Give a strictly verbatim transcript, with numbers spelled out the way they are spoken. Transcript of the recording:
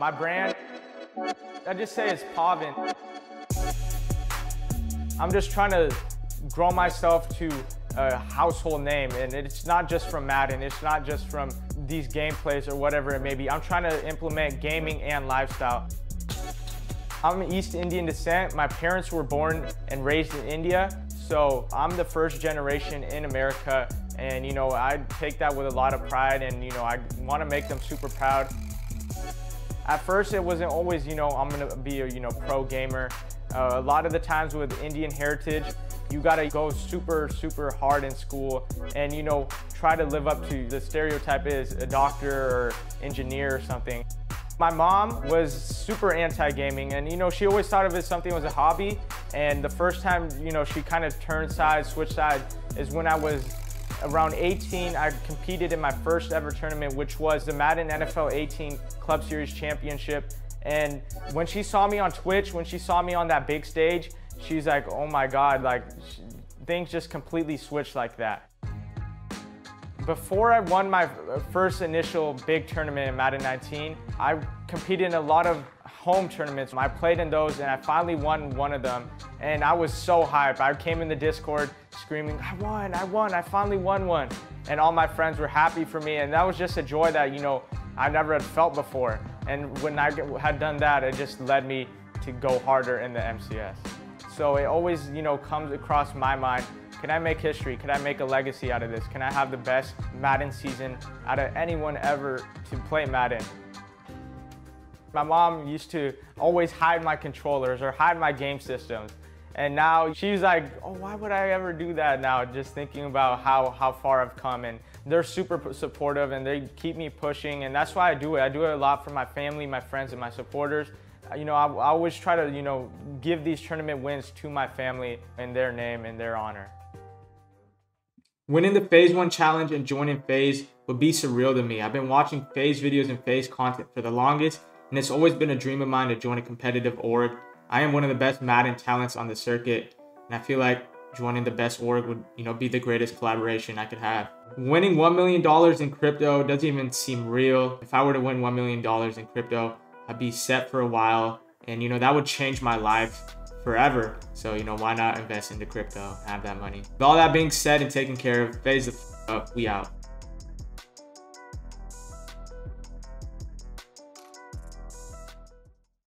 My brand, I just say it's Pavan. I'm just trying to grow myself to a household name, and it's not just from Madden, it's not just from these gameplays or whatever it may be. I'm trying to implement gaming and lifestyle. I'm East Indian descent. My parents were born and raised in India, so I'm the first generation in America, and you know, I take that with a lot of pride, and you know, I want to make them super proud. At first, it wasn't always, you know, I'm gonna be a, you know, pro gamer. Uh, a lot of the times with Indian heritage, you gotta go super, super hard in school and, you know, try to live up to the stereotype is a doctor or engineer or something. My mom was super anti-gaming, and, you know, she always thought of it as something was a hobby. And the first time, you know, she kind of turned sides, switched sides, is when I was around eighteen. I competed in my first ever tournament, which was the Madden N F L eighteen Club Series Championship. And when she saw me on Twitch, when she saw me on that big stage, she's like, oh my God, like she, things just completely switched like that. Before I won my first initial big tournament in Madden nineteen, I competed in a lot of home tournaments. I played in those and I finally won one of them. And I was so hyped. I came in the Discord screaming, I won, I won, I finally won one. And all my friends were happy for me. And that was just a joy that, you know, I never had felt before. And when I had done that, it just led me to go harder in the M C S. So it always, you know, comes across my mind, can I make history? Can I make a legacy out of this? Can I have the best Madden season out of anyone ever to play Madden? My mom used to always hide my controllers or hide my game systems. And now she's like, oh, why would I ever do that now? Just thinking about how, how far I've come, and they're super supportive and they keep me pushing, and that's why I do it. I do it a lot for my family, my friends, and my supporters. You know, I, I always try to, you know, give these tournament wins to my family in their name and their honor. Winning the Phase one challenge and joining FaZe would be surreal to me. I've been watching FaZe videos and FaZe content for the longest, and it's always been a dream of mine to join a competitive org. I am one of the best Madden talents on the circuit, and I feel like joining the best org would, you know, be the greatest collaboration I could have. Winning one million dollars in crypto doesn't even seem real. If I were to win one million dollars in crypto, I'd be set for a while, and you know, that would change my life forever. So, you know, why not invest into crypto, have that money. With all that being said and taken care of, FaZe the f up, we out.